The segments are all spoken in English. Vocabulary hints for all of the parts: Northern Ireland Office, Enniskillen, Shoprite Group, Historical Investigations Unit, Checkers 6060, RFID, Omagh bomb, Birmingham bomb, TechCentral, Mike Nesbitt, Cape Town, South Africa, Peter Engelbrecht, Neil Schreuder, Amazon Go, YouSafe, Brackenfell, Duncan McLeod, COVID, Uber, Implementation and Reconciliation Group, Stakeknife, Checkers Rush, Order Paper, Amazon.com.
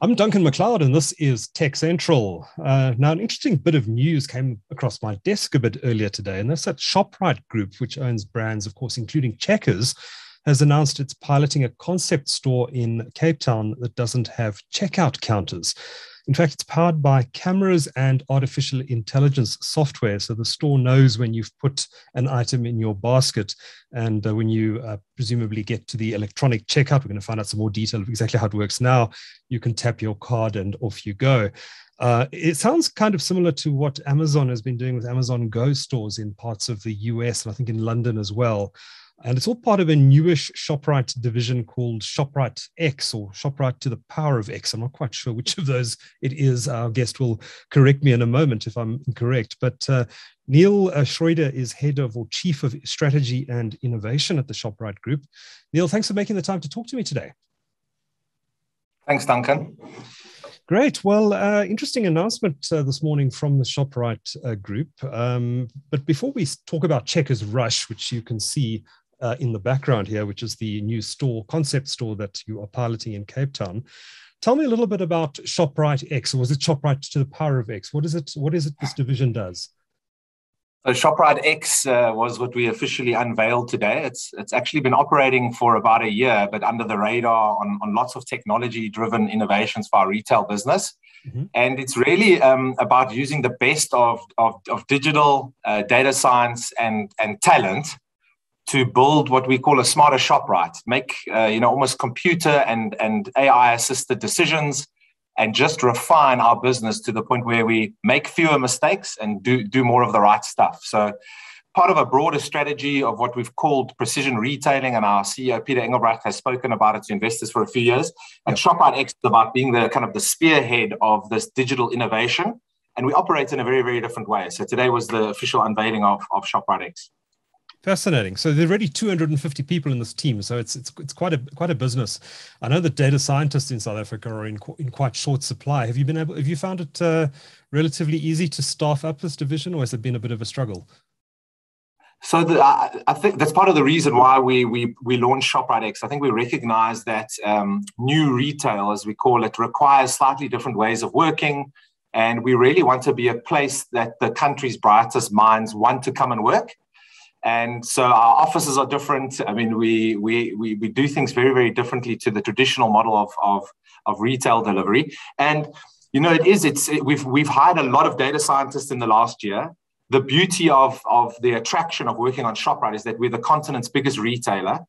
I'm Duncan McLeod, and this is TechCentral. Now, an interesting bit of news came across my desk a bit earlier today, and that's that Shoprite Group, which owns brands, of course, including Checkers, has announced it's piloting a concept store in Cape Town that doesn't have checkout counters. In fact, it's powered by cameras and artificial intelligence software. So the store knows when you've put an item in your basket and when you presumably get to the electronic checkout. We're going to find out some more detail of exactly how it works now. You can tap your card and off you go. It sounds kind of similar to what Amazon has been doing with Amazon Go stores in parts of the US and I think in London as well. And it's all part of a newish Shoprite division called Shoprite X, or Shoprite to the power of X. I'm not quite sure which of those it is. Our guest will correct me in a moment if I'm incorrect. But Neil Schreuder is Chief of Strategy and Innovation at the Shoprite Group. Neil, thanks for making the time to talk to me today. Thanks, Duncan. Great. Well, interesting announcement this morning from the Shoprite Group. But before we talk about Checkers Rush, which you can see in the background here, which is the new store, concept store that you are piloting in Cape Town. Tell me a little bit about Shoprite X, or was it Shoprite to the power of X? What is it this division does? So Shoprite X was what we officially unveiled today. It's actually been operating for about a year, but under the radar on lots of technology-driven innovations for our retail business. Mm-hmm. And it's really about using the best of digital data science and talent to build what we call a smarter Shoprite, make almost computer and AI-assisted decisions, and just refine our business to the point where we make fewer mistakes and do more of the right stuff. So part of a broader strategy of what we've called precision retailing, and our CEO, Peter Engelbrecht, has spoken about it to investors for a few years. And ShopRite X is about being the kind of the spearhead of this digital innovation. And we operate in a very, very different way. So today was the official unveiling of ShopRite X. Fascinating. So there are already 250 people in this team. So it's quite a business. I know that data scientists in South Africa are in quite short supply. Have you found it relatively easy to staff up this division, or has it been a bit of a struggle? So I think that's part of the reason why we launched Shoprite X. I think we recognize that new retail, as we call it, requires slightly different ways of working, and we really want to be a place that the country's brightest minds want to come and work. And so our offices are different. I mean, we do things very, very differently to the traditional model of retail delivery. And we've hired a lot of data scientists in the last year. The beauty of the attraction of working on Shoprite is that we're the continent's biggest retailer.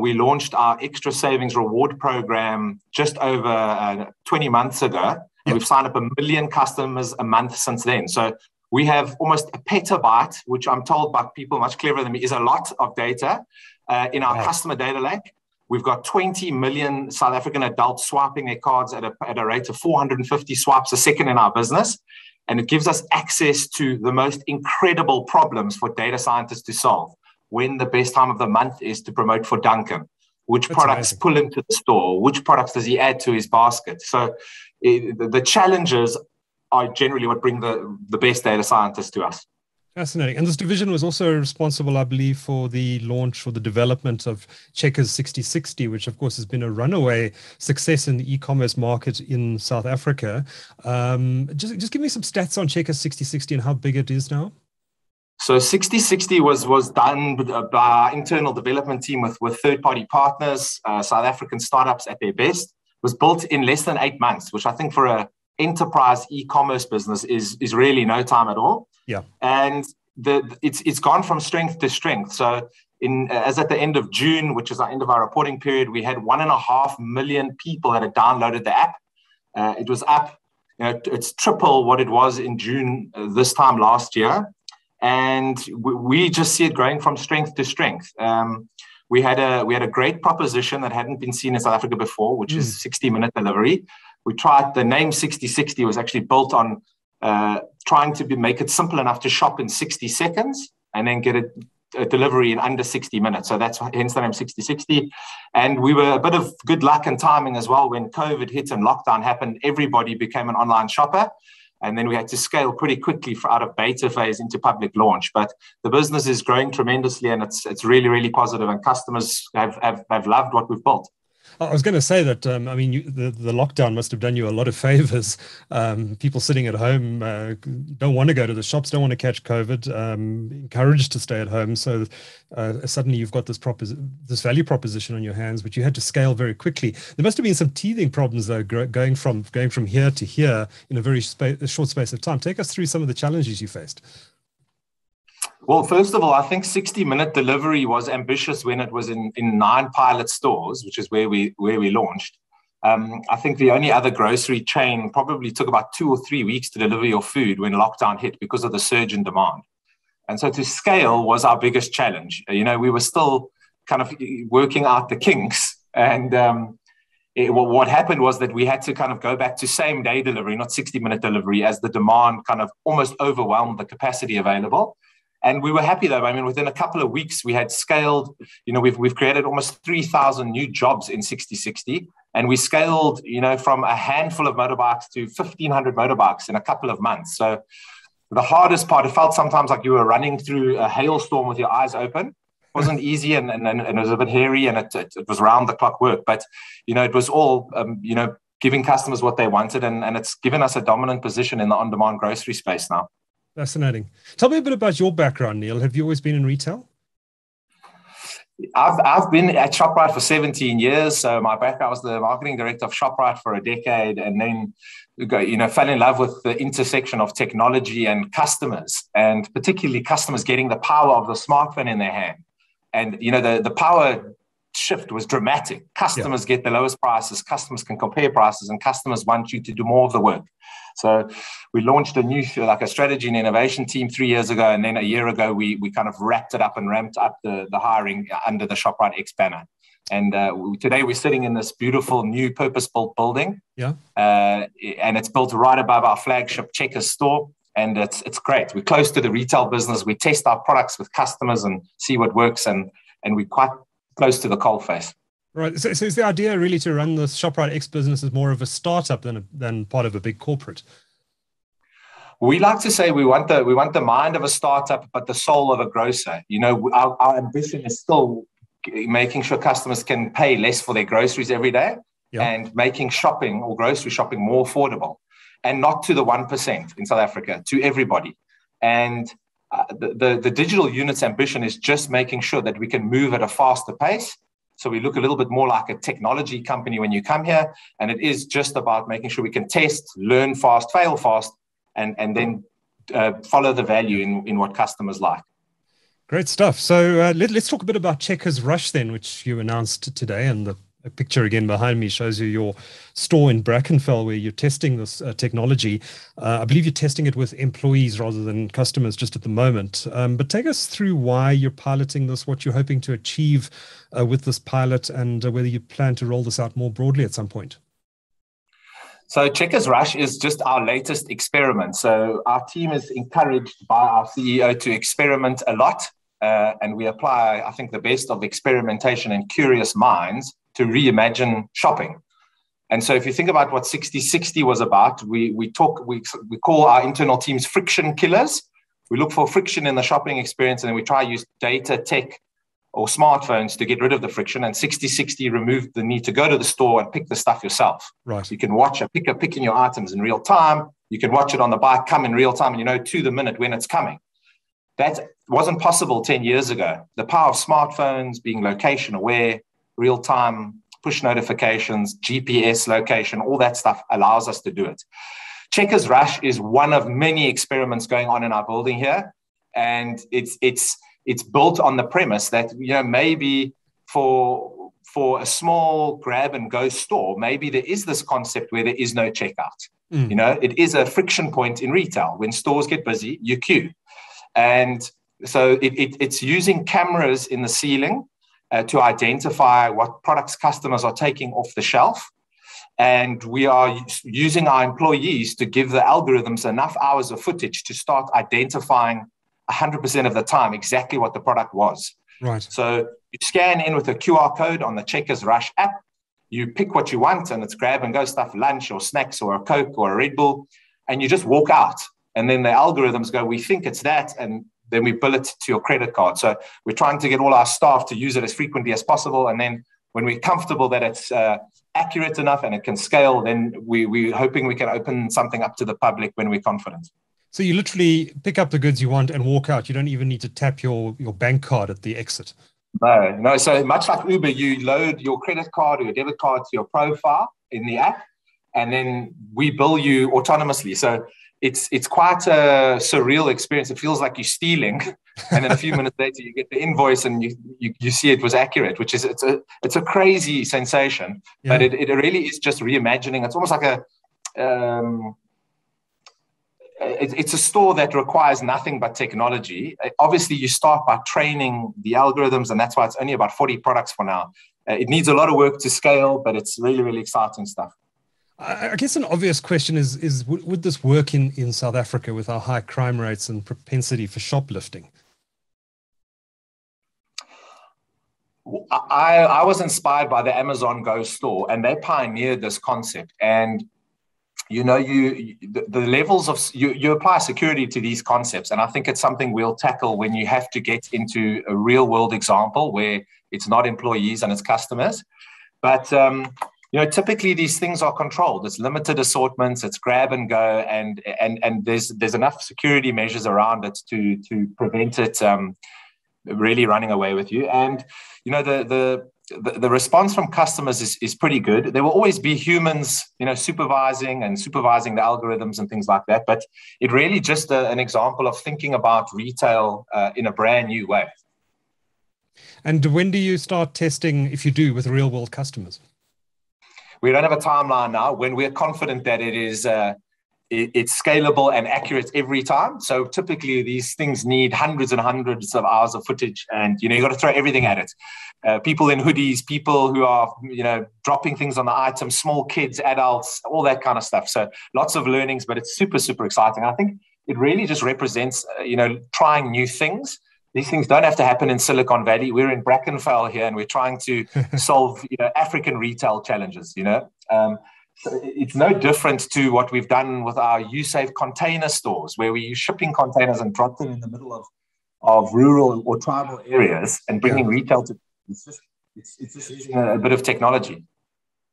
We launched our extra savings reward program just over 20 months ago, and we've signed up 1 million customers a month since then. So we have almost a petabyte, which I'm told by people much cleverer than me is a lot of data in our customer data lake. We've got 20 million South African adults swiping their cards at a rate of 450 swipes a second in our business. And it gives us access to the most incredible problems for data scientists to solve. When the best time of the month is to promote for Duncan, which That's products amazing. Pull him to the store, which products does he add to his basket? So the challenges are generally what bring the best data scientists to us. Fascinating. And this division was also responsible, I believe, for the launch or the development of Checkers 6060, which, of course, has been a runaway success in the e-commerce market in South Africa. Just give me some stats on Checkers 6060 and how big it is now. So 6060 was done by our internal development team with third-party partners, South African startups at their best. It was built in less than 8 months, which I think for an enterprise e-commerce business is really no time at all. Yeah. And it's gone from strength to strength. So as at the end of June, which is our end of our reporting period, we had 1.5 million people that had downloaded the app. It was up, it's triple what it was in June this time last year. And we just see it growing from strength to strength. We had a great proposition that hadn't been seen in South Africa before, which is 60-minute delivery. We tried the name 6060 was actually built on trying to make it simple enough to shop in 60 seconds and then get a delivery in under 60 minutes. So that's hence the name 6060. And we were a bit of good luck and timing as well. When COVID hit and lockdown happened, everybody became an online shopper. And then we had to scale pretty quickly out of beta phase into public launch. But the business is growing tremendously, and it's really, really positive. And customers have loved what we've built. I was going to say that, I mean, the lockdown must have done you a lot of favors. People sitting at home don't want to go to the shops, don't want to catch COVID, encouraged to stay at home. So suddenly you've got this value proposition on your hands, which you had to scale very quickly. There must have been some teething problems, though, going from here to here in a very short space of time. Take us through some of the challenges you faced. Well, first of all, I think 60-minute delivery was ambitious when it was in 9 pilot stores, which is where we launched. I think the only other grocery chain probably took about 2 or 3 weeks to deliver your food when lockdown hit because of the surge in demand. And so to scale was our biggest challenge. You know, we were still kind of working out the kinks. And what happened was that we had to kind of go back to same-day delivery, not 60-minute delivery, as the demand kind of almost overwhelmed the capacity available. And we were happy, though. I mean, within a couple of weeks, we had scaled. You know, we've created almost 3,000 new jobs in 6060, and we scaled, you know, from a handful of motorbikes to 1,500 motorbikes in a couple of months. So the hardest part, it felt sometimes like you were running through a hailstorm with your eyes open. It wasn't easy, and it was a bit hairy, and it was round-the-clock work. But, you know, it was all, you know, giving customers what they wanted, and it's given us a dominant position in the on-demand grocery space now. Fascinating. Tell me a bit about your background, Neil. Have you always been in retail? I've been at Shoprite for 17 years. So my background was the marketing director of Shoprite for a decade, and then, you know, fell in love with the intersection of technology and customers, and particularly customers getting the power of the smartphone in their hand. And, you know, the power shift was dramatic. Customers get the lowest prices, customers can compare prices, and customers want you to do more of the work. So we launched a new, like a strategy and innovation team 3 years ago. And then a year ago, we kind of wrapped it up and ramped up the hiring under the Shoprite X banner. And today we're sitting in this beautiful new purpose-built building. Yeah. And it's built right above our flagship Checkers store. And it's great. We're close to the retail business. We test our products with customers and see what works. And we're quite close to the coalface. Right. So is the idea really to run the Shoprite X business as more of a startup than part of a big corporate? We like to say we want the mind of a startup, but the soul of a grocer. You know, our ambition is still making sure customers can pay less for their groceries every day, and making shopping or grocery shopping more affordable, and not to the 1% in South Africa, to everybody. And the digital unit's ambition is just making sure that we can move at a faster pace. So we look a little bit more like a technology company when you come here, and it is just about making sure we can test, learn fast, fail fast, and then follow the value in what customers like. Great stuff. So let's talk a bit about Checkers Rush then, which you announced today, and the picture again behind me shows you your store in Brackenfell where you're testing this technology. I believe you're testing it with employees rather than customers just at the moment. But take us through why you're piloting this, what you're hoping to achieve with this pilot, and whether you plan to roll this out more broadly at some point. So Checkers Rush is just our latest experiment. So our team is encouraged by our CEO to experiment a lot. And we apply, I think, the best of experimentation and curious minds to reimagine shopping. And so if you think about what 6060 was about, we call our internal teams friction killers. We look for friction in the shopping experience, and then we try to use data, tech, or smartphones to get rid of the friction. And 6060 removed the need to go to the store and pick the stuff yourself. Right. You can watch a picker picking your items in real time. You can watch it on the bike come in real time, and you know to the minute when it's coming. That wasn't possible 10 years ago. The power of smartphones, being location aware, real time push notifications, GPS location, all that stuff allows us to do it. Checkers Rush is one of many experiments going on in our building here. And it's built on the premise that, you know, maybe for a small grab and go store, maybe there is this concept where there is no checkout. You know, it is a friction point in retail. When stores get busy, you queue. And so it's using cameras in the ceiling to identify what products customers are taking off the shelf. And we are using our employees to give the algorithms enough hours of footage to start identifying 100% of the time exactly what the product was. Right. So you scan in with a QR code on the Checkers Rush app, you pick what you want, and it's grab and go stuff, lunch or snacks or a Coke or a Red Bull, and you just walk out. And then the algorithms go, we think it's that, and then we bill it to your credit card. So we're trying to get all our staff to use it as frequently as possible, and then When we're comfortable that it's accurate enough and it can scale, then we're hoping we can open something up to the public when we're confident. So you literally pick up the goods you want and walk out. You don't even need to tap your bank card at the exit. No. So much like Uber, you load your credit card or your debit card to your profile in the app, and then we bill you autonomously. So it's quite a surreal experience. It feels like you're stealing, and then a few minutes later you get the invoice and you see it was accurate, which is it's a crazy sensation. Yeah. But it really is just reimagining. It's almost like it's a store that requires nothing but technology. Obviously, you start by training the algorithms, and that's why it's only about 40 products for now. It needs a lot of work to scale, but it's really, really exciting stuff. I guess an obvious question is would this work in South Africa with our high crime rates and propensity for shoplifting? I was inspired by the Amazon Go store, and they pioneered this concept. And the levels of, you apply security to these concepts. And I think it's something we'll tackle when you have to get into a real world example where it's not employees and it's customers. But, typically these things are controlled. It's limited assortments, it's grab and go, and there's enough security measures around it to prevent it really running away with you. And, the response from customers is pretty good. There will always be humans, supervising the algorithms and things like that. But it really just an example of thinking about retail in a brand new way. And when do you start testing, if you do, with real world customers? We don't have a timeline now. When we're confident that it is it's scalable and accurate every time. So typically these things need hundreds and hundreds of hours of footage, and you got to throw everything at it. People in hoodies, people who are dropping things on the item, small kids, adults, all that kind of stuff. So lots of learnings, but it's super, super exciting. I think it really just represents trying new things. These things don't have to happen in Silicon Valley. We're in Brackenfell here, and we're trying to solve African retail challenges. So it's no different to what we've done with our YouSafe container stores, where we're shipping containers and drop them in the middle of rural or tribal areas and bringing retail to. It's just using a bit of technology.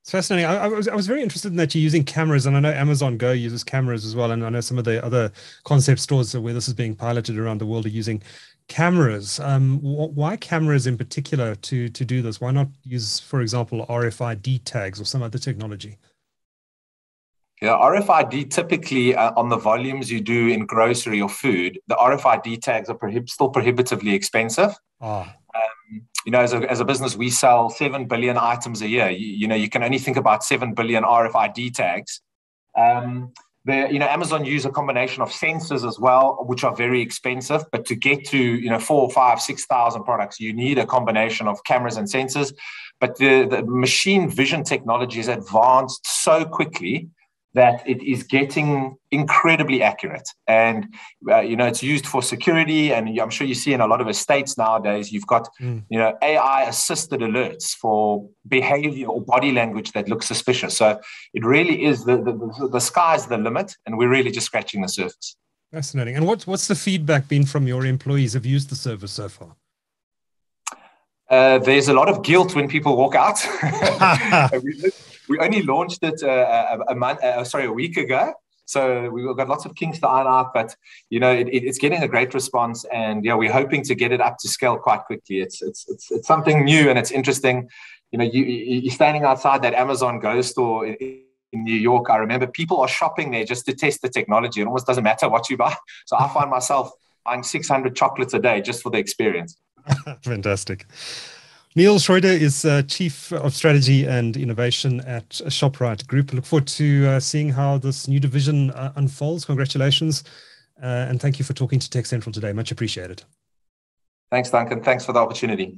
It's fascinating. I was very interested in that you're using cameras, and I know Amazon Go uses cameras as well, and I know some of the other concept stores where this is being piloted around the world are using cameras. Why cameras in particular to do this? Why not use, for example, RFID tags or some other technology? Yeah, RFID typically on the volumes you do in grocery or food, the RFID tags are still prohibitively expensive. Ah. As a business, we sell 7 billion items a year. You can only think about 7 billion RFID tags. Amazon use a combination of sensors as well, which are very expensive. But to get to 4,000, 5,000, 6,000 products, you need a combination of cameras and sensors. But the machine vision technology has advanced so quickly that it is getting incredibly accurate. And, it's used for security. And I'm sure you see in a lot of estates nowadays, you've got, AI-assisted alerts for behavior or body language that looks suspicious. So it really is the sky's the limit, and we're really just scratching the surface. Fascinating. And what's the feedback been from your employees who've used the service so far? There's a lot of guilt when people walk out. We only launched it a week ago. So we've got lots of kinks to iron out, but it's getting a great response, and we're hoping to get it up to scale quite quickly. It's something new, and it's interesting. You're standing outside that Amazon Go store in New York. I remember people are shopping there just to test the technology. It almost doesn't matter what you buy. So I find myself buying 600 chocolates a day just for the experience. Fantastic. Neil Schreuder is Chief of Strategy and Innovation at Shoprite Group. Look forward to seeing how this new division unfolds. Congratulations. And thank you for talking to Tech Central today. Much appreciated. Thanks, Duncan. Thanks for the opportunity.